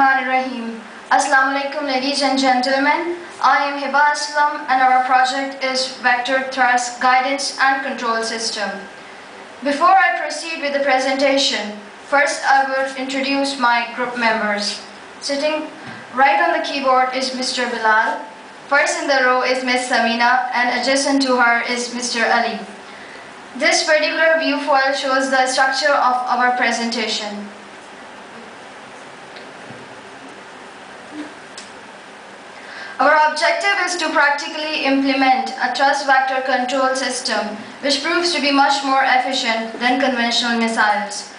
Bismillahirrahmanirrahim. Assalamu alaikum, ladies and gentlemen. I am Hiba Aslam and our project is Vector Thrust Guidance and Control System. Before I proceed with the presentation, first I will introduce my group members. Sitting right on the keyboard is Mr. Bilal. First in the row is Ms. Samina and adjacent to her is Mr. Ali. This particular viewfoil shows the structure of our presentation. Our objective is to practically implement a thrust vector control system which proves to be much more efficient than conventional missiles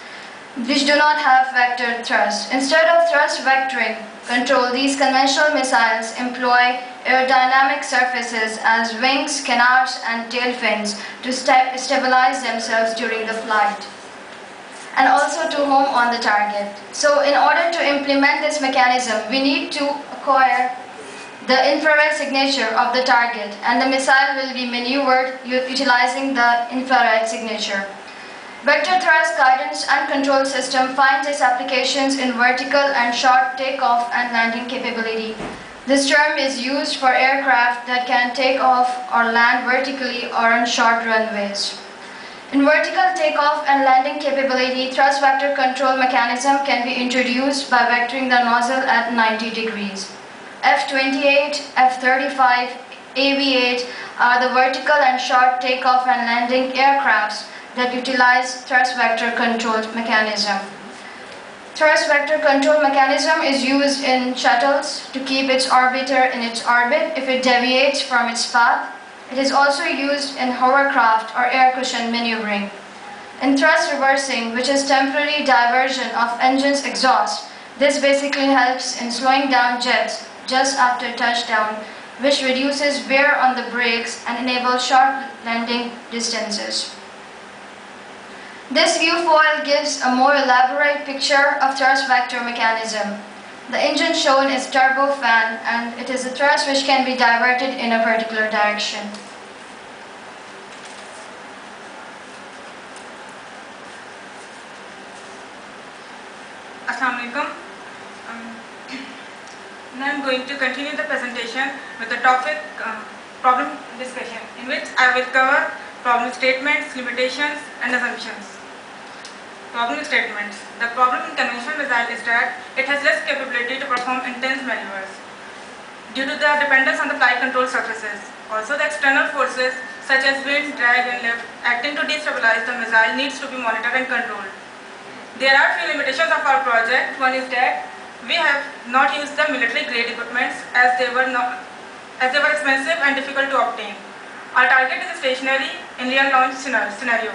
which do not have vector thrust. Instead of thrust vectoring control, these conventional missiles employ aerodynamic surfaces as wings, canards and tail fins to stabilize themselves during the flight and also to home on the target. So in order to implement this mechanism, we need to acquire the infrared signature of the target, and the missile will be maneuvered utilizing the infrared signature. Vector thrust guidance and control system finds its applications in vertical and short takeoff and landing capability. This term is used for aircraft that can take off or land vertically or on short runways. In vertical takeoff and landing capability, thrust vector control mechanism can be introduced by vectoring the nozzle at 90 degrees. F-28, F-35, AV-8 are the vertical and short takeoff and landing aircrafts that utilize thrust vector control mechanism. Thrust vector control mechanism is used in shuttles to keep its orbiter in its orbit if it deviates from its path. It is also used in hovercraft or air cushion maneuvering. In thrust reversing, which is temporary diversion of engine's exhaust, this basically helps in slowing down jets just after touchdown, which reduces wear on the brakes and enables short landing distances. This viewfoil gives a more elaborate picture of thrust vector mechanism. The engine shown is turbofan, and it is a thrust which can be diverted in a particular direction. Assalamu alaikum. Now I am going to continue the presentation with the topic problem discussion, in which I will cover problem statements, limitations and assumptions. Problem statements. The problem in conventional missile is that it has less capability to perform intense maneuvers due to the dependence on the flight control surfaces. Also, the external forces such as wind, drag and lift acting to destabilize the missile needs to be monitored and controlled. There are few limitations of our project. One is that we have not used the military grade equipments as they were expensive and difficult to obtain. Our target is stationary in real launch scenario.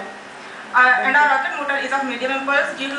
And our rocket motor is of medium impulse due to